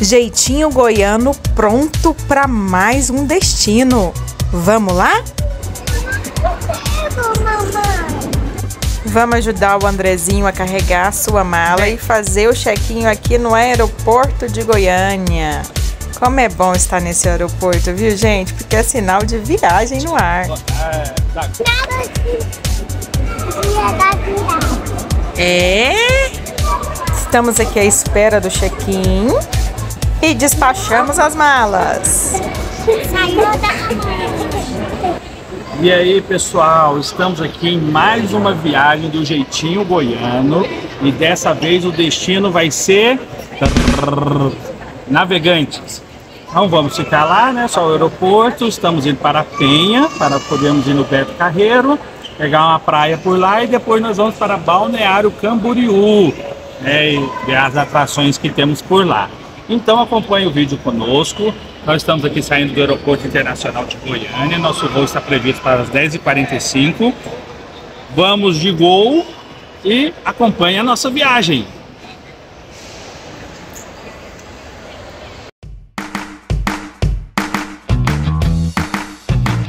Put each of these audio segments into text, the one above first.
Jeitinho Goiano pronto para mais um destino. Vamos lá? Vamos ajudar o Andrezinho a carregar a sua mala e fazer o check-in aqui no aeroporto de Goiânia. Como é bom estar nesse aeroporto, viu, gente? Porque é sinal de viagem no ar. Estamos aqui à espera do check-in e despachamos as malas. E aí, pessoal, estamos aqui em mais uma viagem do Jeitinho Goiano e dessa vez o destino vai ser Navegantes. Não vamos ficar lá, né? Só o aeroporto. Estamos indo para Penha, para podermos ir no Beto Carrero, pegar uma praia por lá e depois nós vamos para Balneário Camboriú, né? E ver as atrações que temos por lá. Então acompanhe o vídeo conosco. Nós estamos aqui saindo do Aeroporto Internacional de Goiânia. Nosso voo está previsto para as 10h45. Vamos de Gol e acompanhe a nossa viagem.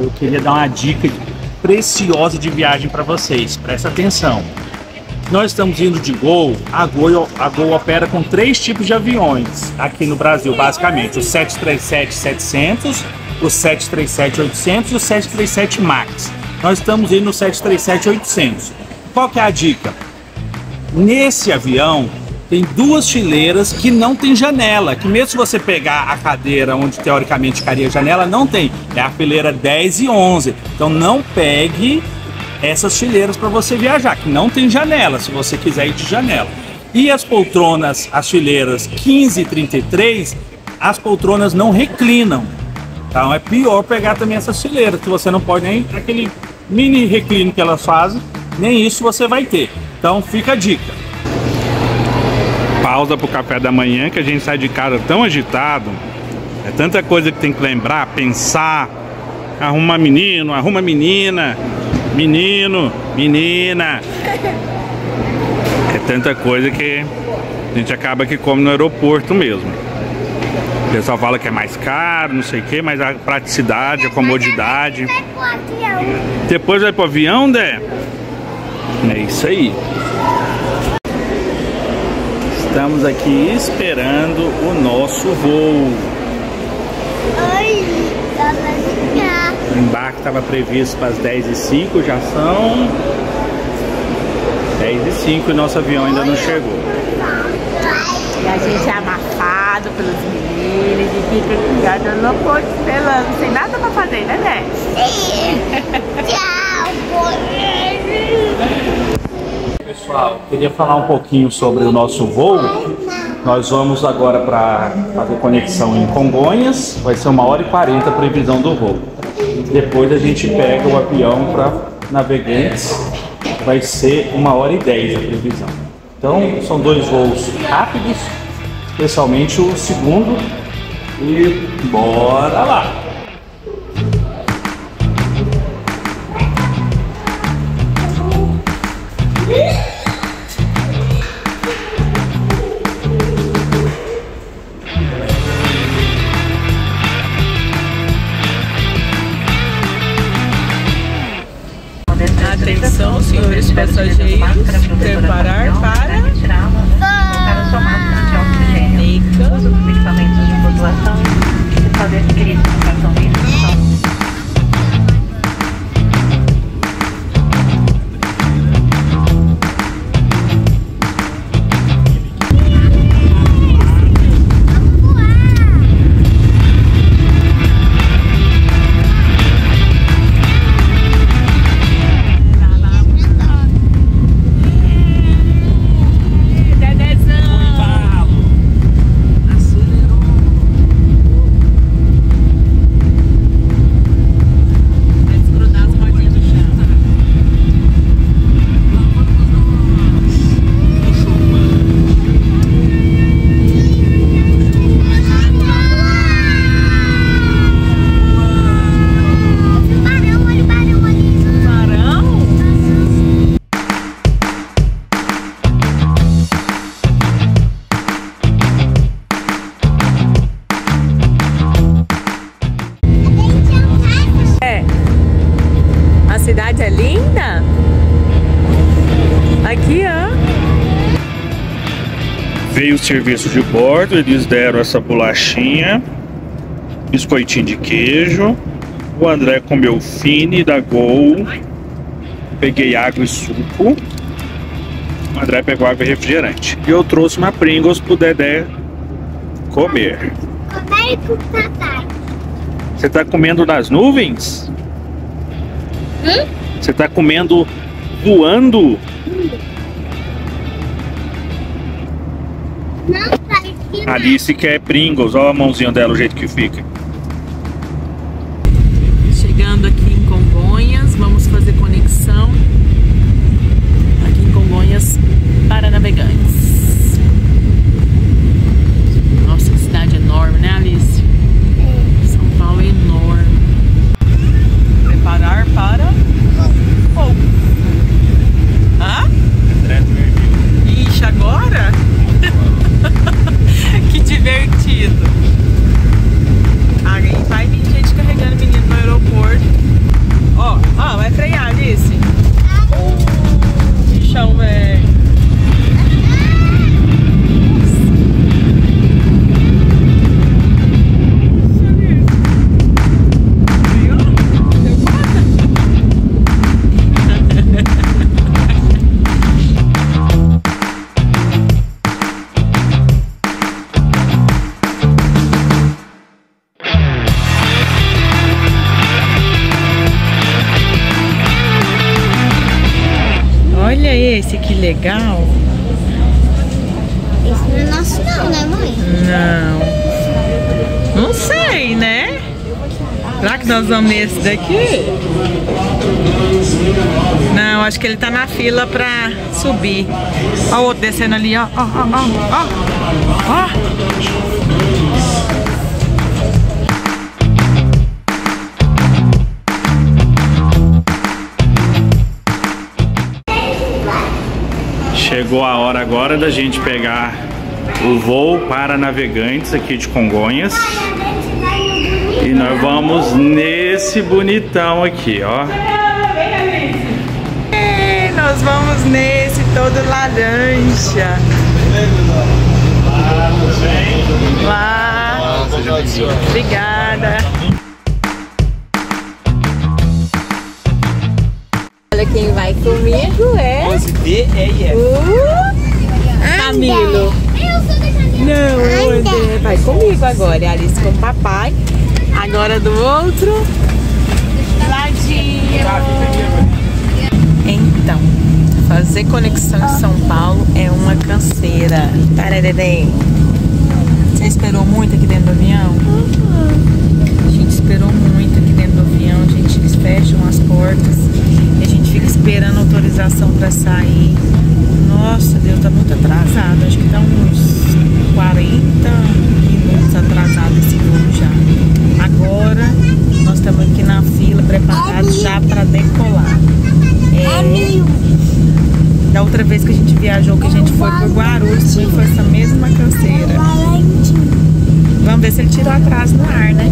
Eu queria dar uma dica preciosa de viagem para vocês. Presta atenção. Nós estamos indo de Gol. A Gol opera com 3 tipos de aviões aqui no Brasil, basicamente. O 737-700, o 737-800 e o 737 MAX. Nós estamos indo no 737-800. Qual que é a dica? Nesse avião tem 2 fileiras que não tem janela, que mesmo se você pegar a cadeira onde teoricamente ficaria a janela, não tem. É a fileira 10 e 11. Então não pegue essas fileiras para você viajar, que não tem janela, se você quiser ir de janela. E as poltronas, as fileiras 15 e 33, as poltronas não reclinam. Então é pior pegar também essas fileiras, que você não pode nem aquele mini reclino que elas fazem, nem isso você vai ter. Então fica a dica. Pausa para o café da manhã, que a gente sai de casa tão agitado, é tanta coisa que tem que lembrar, pensar, arruma menino, arruma menina, menino, menina. É tanta coisa que a gente acaba que come no aeroporto mesmo. O pessoal fala que é mais caro, não sei o que, mas a praticidade, a comodidade. Depois vai pro avião, Dé? É isso aí. Estamos aqui esperando o nosso voo. Oi, o embarque estava previsto para as 10h05, já são 10h05 e nosso avião ainda não chegou. E a gente é abafado pelos meninos e fica ligado no aeroporto esperando, sem nada pra fazer, né, Né? Sim! Tchau! Pessoal, queria falar um pouquinho sobre o nosso voo. Nós vamos agora para fazer conexão em Congonhas, vai ser 1h40 a previsão do voo. Depois a gente pega o avião para Navegantes, vai ser 1h10 a previsão. Então são 2 voos rápidos, especialmente o segundo, e bora lá! Atenção, senhores passageiros, preparar para a tomada de oxigênio. Uso dos equipamentos de modulação e fazer adquirir educação de instrução. cidade é linda. Aqui, ó. Veio o serviço de bordo, eles deram essa bolachinha, biscoitinho de queijo. O André comeu Fini da Gol. Peguei água e suco. O André pegou água e refrigerante. E eu trouxe uma Pringles pro Dedé comer. Você tá comendo nas nuvens? Você tá comendo voando? Não. Alice quer Pringles, olha a mãozinha dela, o jeito que fica. Chegando aqui em Congonhas, vamos fazer conexão aqui em Congonhas para Navegantes. Nossa, que cidade enorme, né, Alice? São Paulo é enorme. Preparar para pouco. Hã? Ixi, agora? Que divertido. Aí vai vir gente carregando o menino no aeroporto. Ó, ó, vai frear, Alice. Bichão, velho. Olha esse, que legal. Esse não é nosso não, né, mãe? Não. Não sei, né? Será que nós vamos nesse daqui? Não, acho que ele tá na fila pra subir. Ó o outro descendo ali, ó. Ó, ó, ó, ó. Ó. Chegou a hora agora da gente pegar o voo para Navegantes aqui de Congonhas. E nós vamos nesse bonitão aqui, ó. E nós vamos nesse todo laranja. Lá. Obrigada. Quem vai comigo é 11D é Camilo. Não, André vai comigo agora. É Alice com o papai. Agora do outro ladinho. Então, fazer conexão em São Paulo é uma canseira. Você esperou muito aqui dentro do avião? A gente esperou muito aqui dentro do avião. A gente, eles fecham as portas. Esperando autorização para sair. Nossa, Deus, tá muito atrasado. Acho que tá uns 40 minutos atrasado esse voo já. Agora nós estamos aqui na fila, preparados já para decolar. Da outra vez que a gente viajou, que a gente foi pro Guarulhos, foi essa mesma canseira. Vamos ver se ele tira o atraso no ar, né?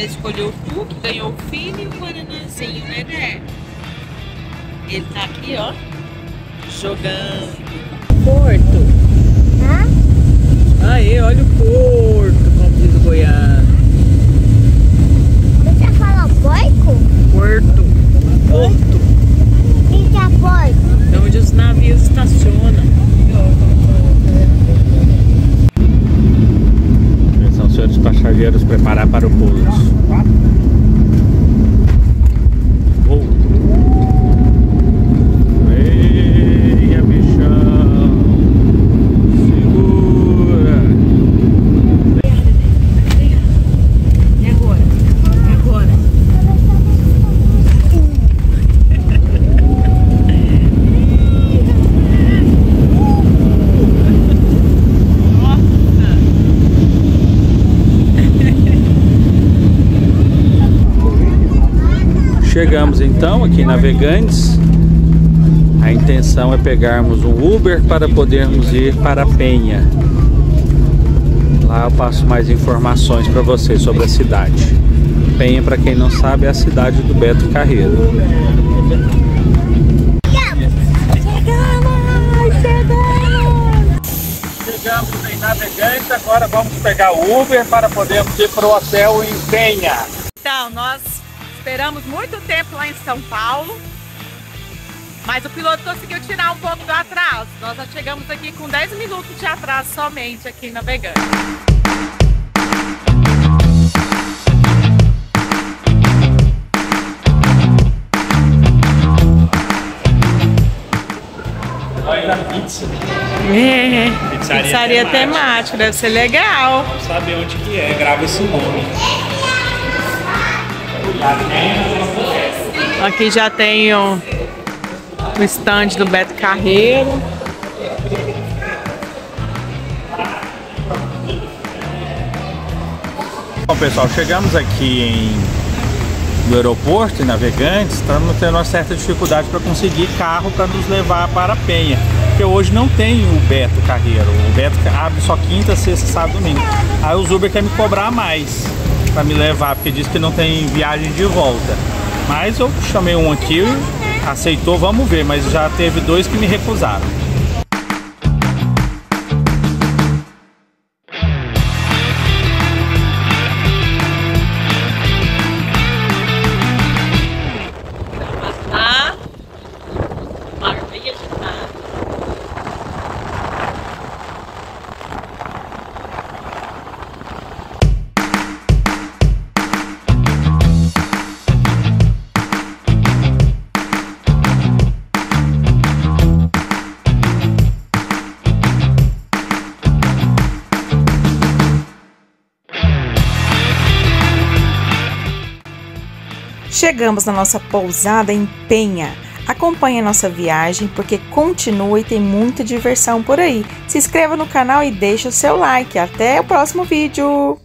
Escolheu o Puck, ganhou o Fini e o Guaranazinho, né, Dé? Ele tá aqui, ó, jogando. Porto. Hã? Aí, olha o porto, como diz o goiano. Você quer falar porco? Porto. Porto. O que é porto? É onde os navios estacionam. Atenção, senhores passageiros, preparar para o pouso. Chegamos então aqui em Navegantes. A intenção é pegarmos um Uber para podermos ir para Penha. Lá eu passo mais informações para vocês sobre a cidade. Penha, para quem não sabe, é a cidade do Beto Carrero. Chegamos em Navegantes, agora vamos pegar o Uber para podermos ir para o hotel em Penha. Então, nós esperamos muito tempo lá em São Paulo, mas o piloto conseguiu tirar um pouco do atraso. Nós já chegamos aqui com 10 minutos de atraso somente aqui em Navegantes. Olha da pizza. Pizzaria temática, deve ser legal. Vamos saber onde que é, grava esse nome. Aqui já tem o stand do Beto Carrero. Bom, pessoal, chegamos aqui no aeroporto, em Navegantes. Estamos tendo uma certa dificuldade para conseguir carro para nos levar para Penha, porque hoje não tem o Beto Carrero. O Beto abre só quinta, sexta, sábado, domingo. Aí os Uber quer me cobrar mais para me levar, porque diz que não tem viagem de volta. Mas eu chamei um aqui, aceitou, vamos ver, mas já teve dois que me recusaram. Chegamos na nossa pousada em Penha. Acompanhe a nossa viagem porque continua e tem muita diversão por aí. Se inscreva no canal e deixe o seu like. Até o próximo vídeo!